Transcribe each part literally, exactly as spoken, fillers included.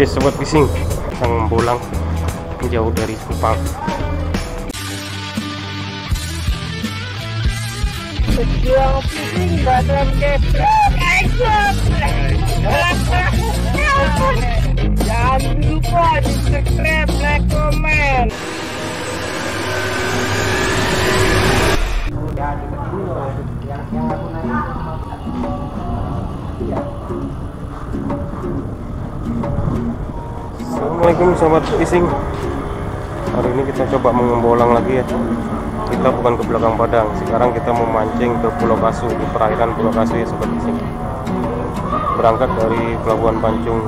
Oke sobat fishing, sang bolang jauh dari kupang. Pejuang fishing Batam keprok ekor. Jangan lupa di subscribe, like, komen. Udah dulu yang aku Assalamualaikum sahabat fishing. Hari ini kita coba membolang lagi ya. Kita bukan ke belakang padang. Sekarang kita memancing ke Pulau Kasu, di perairan Pulau Kasu ya sobat fishing. Berangkat dari Pelabuhan Pancung,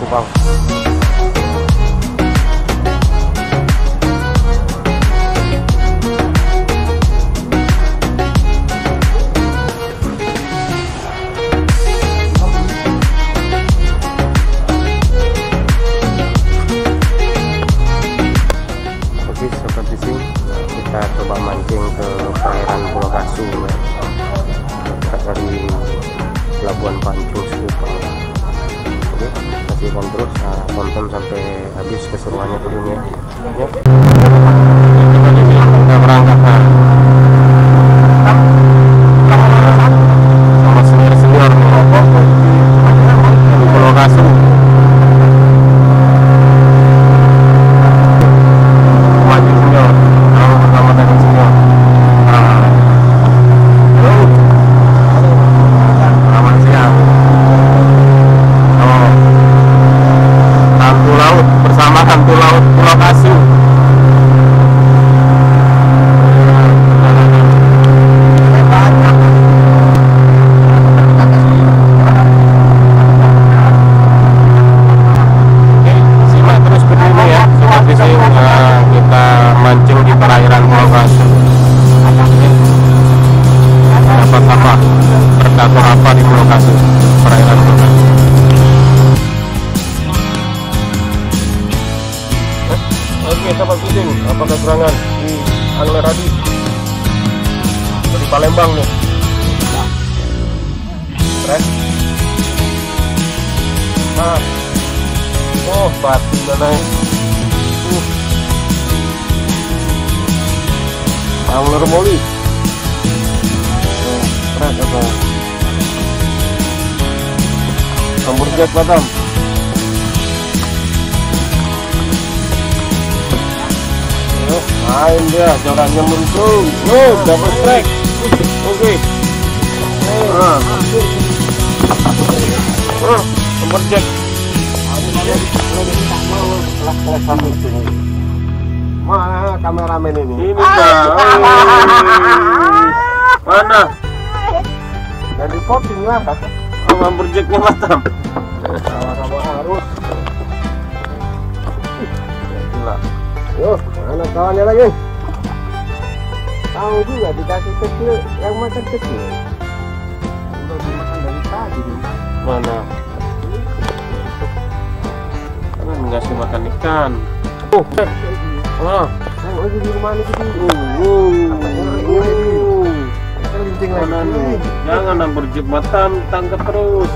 Kupang. Kita coba mancing ke perairan Pulau Kasu ya. Dari Pelabuhan Pancung Kupang. Oke, saksikan terus, nah, tonton sampai habis keseruannya turunnya. Ya. Kita berangkat. Sama senior-senior di Pulau Kasu. Apa keterangan di Angler Adi di Palembang nih? Stress. Nah, oh batin naik. Uh. Angler Moli. Oh, stress apa? Hamburger Batam. Main dia, jalannya muncul. Oh, dapat track. Oke. Nah, oh, tempat jack. Mana kameramen ini? Ini mana? Dari popping lah, Pak. Kawan berjeknya Batam. Sama-sama harus. Gila. Yo, mana kawannya lagi? Tahu juga dikasih kecil, yang makan kecil. Udah dimakan dari tadi nih. Mana? Kan enggak sih makan ikan. Oh, ah, yang lagi di rumah ini gitu. Oh, oh. Kita lincing lagi. Jangan hampir jeb Batam, tangkap terus.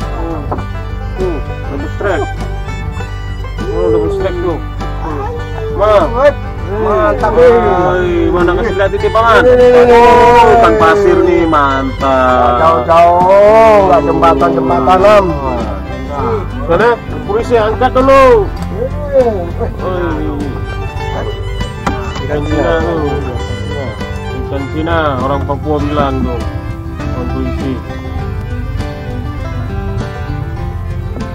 Oh. Tuh, double strike. Oh, double strike tuh. Ma, mantap ini. Mana kasih lihat titik pangan? Oh, ikan pasir nih, mantap. Jauh-jauh, nggak jembatan-jembatan lem. Karena polisi angkat dulu. Ikan Cina tuh, ikan Cina orang Papua bilang tuh, orang polisi.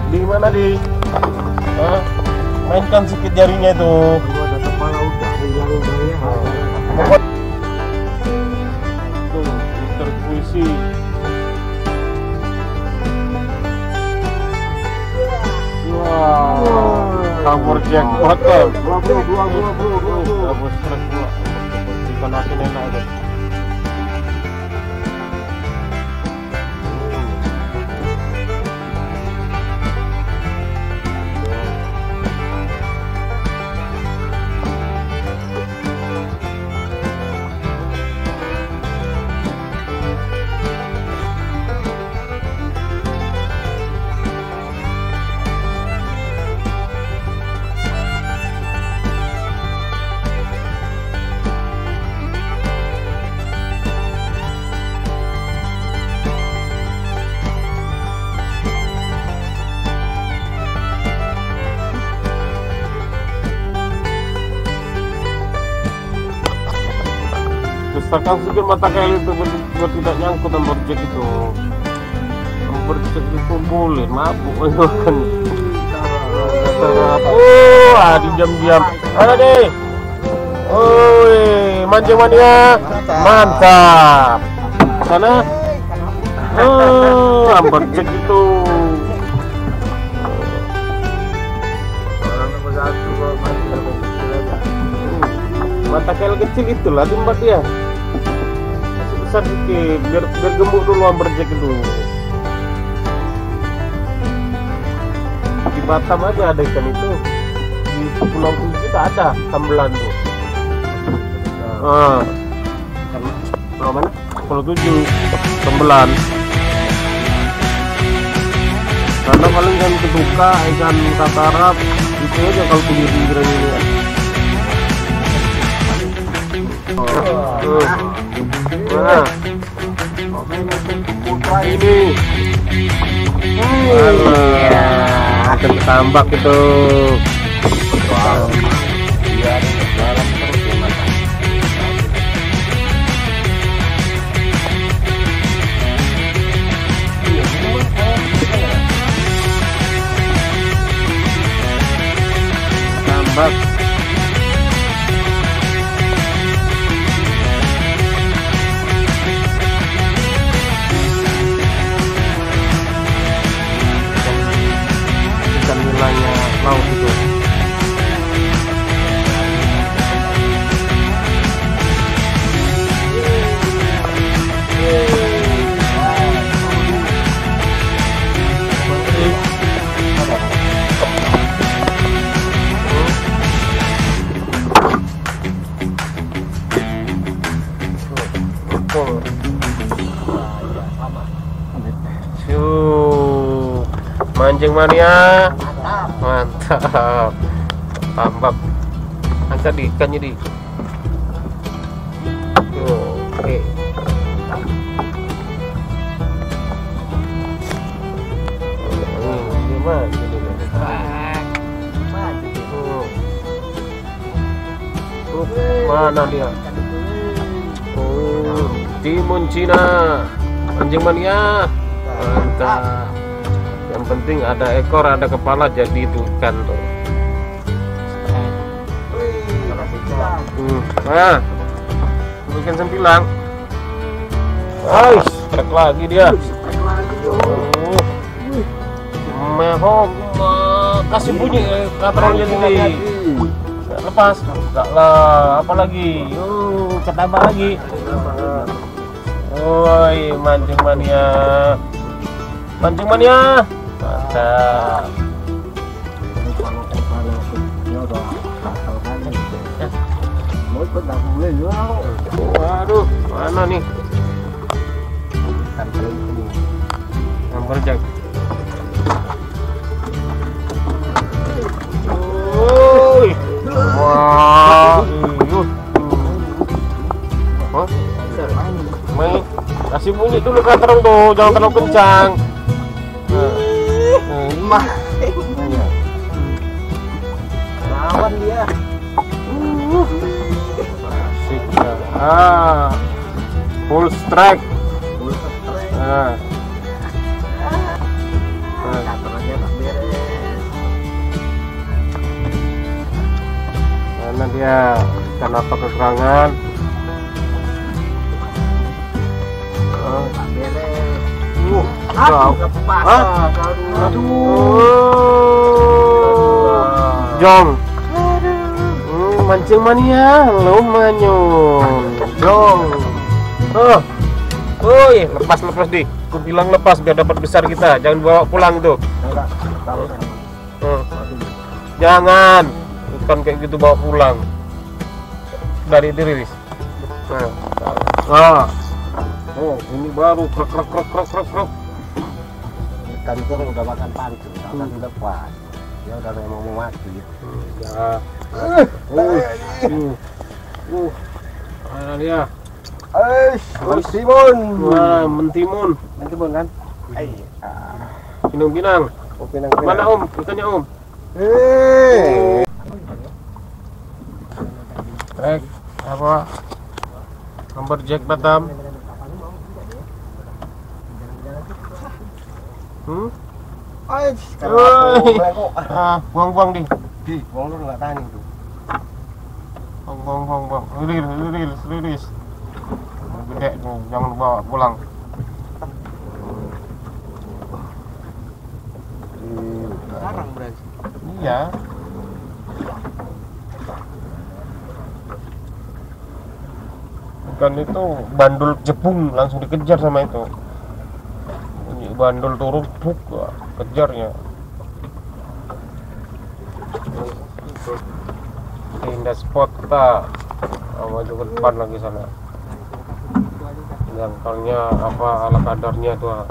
Di mana di? Mainkan sedikit jarinya itu. Ada kepala udang, udang-udangnya. Bobot. Tuh, putar puisi. Wow. Kabur jackpot. Dua bro, dua bro, dua bro, dua. Kabur strek dua. Ikan asin enak deh. Misalkan supir mata kail itu buat tidak nyangkut nomor jack itu, nomor jack dikumpulin mabuk itu kan. Oh, ah diam-diam. Ada deh. Oi, mancing mania. Mantap. Sana. Oh, nomor jack itu. Mata kail kecil itulah tempat dia. Masih besar sedikit, biar, biar gembuk dulu amber jack dulu. Di Batam aja ada ikan itu. Di pulau kita ada sambelan tuh. Ah, pulau mana? Pulau tujuh, sambelan. Karena paling ikan keduka, ikan katarap itu aja kalau punya pinggiran ini ya. Oh, nah, nah. Ini alah, akan tambak itu. Wow. Tambak. Mancing mania, mantap, tambak, angkat di ikannya di. Oke. Mana dia? Oh, timun Cina, mancing mania, mantap. Yang penting ada ekor, ada kepala, jadi itu ikan tuh. Hmm. Nah, ikan sempilang. Ais, trek lagi dia. Oh. Mehong, kasih bunyi katrolnya ini. Lepas, enggak lah, apalagi. Oh, ketambah lagi. Oi, mancing mania. Mancing mania. Mantap. Waduh, mana nih? Amber jack. Woi. Wah. Hah? Main. Kasih bunyi dulu katrong tuh, jangan terlalu kencang. Mah, lawan dia. Uh, asik ya. Ah, full strike. Full strike. Ah, katrolnya tak beres. Mana dia? Kenapa kekurangan? Ah, tak beres. Uh, jauh. Ah, aduh, jong. Hmm, mancing mania, lumayan jong. Oh, woi, lepas lepas di. Aku bilang lepas biar dapat besar kita. Jangan bawa pulang tuh. Hmm. Jangan, bukan kayak gitu bawa pulang. Dari diri. Ah, oh, ini baru krek krek krek krek krek krek. Ikan itu kan udah makan pancing, udah dilepas. Dia udah mau mau mati. Ya. Uh, uh, mana dia? Eish, mentimun. Wah, mentimun. Mentimun kan? Iya. Pinang-pinang. Oh, pinang-pinang. Mana Om? Ikannya Om. Eh. Rek, apa? Nomor jack Batam. Hmm? Aih, ah, buang-buang deh. Di, buang lu enggak tahan itu. Buang, buang, buang. Liris, liris, liris. Gede nih, jangan bawa pulang. Sarang berarti. Iya. Dan itu bandul jepung langsung dikejar sama itu. Bandul turun buk, kejarnya. Pindah spot kita sama juga depan lagi sana. Jangkarnya apa ala kadarnya tuh.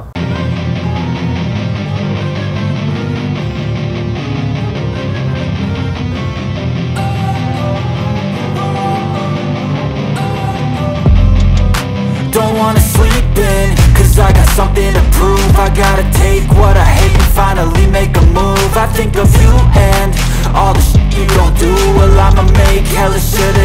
Don't wanna sleep in, cause I got something to prove. I gotta take what I hate and finally make a move. I think of you and all the shit you don't do. Well, I'ma make hella shit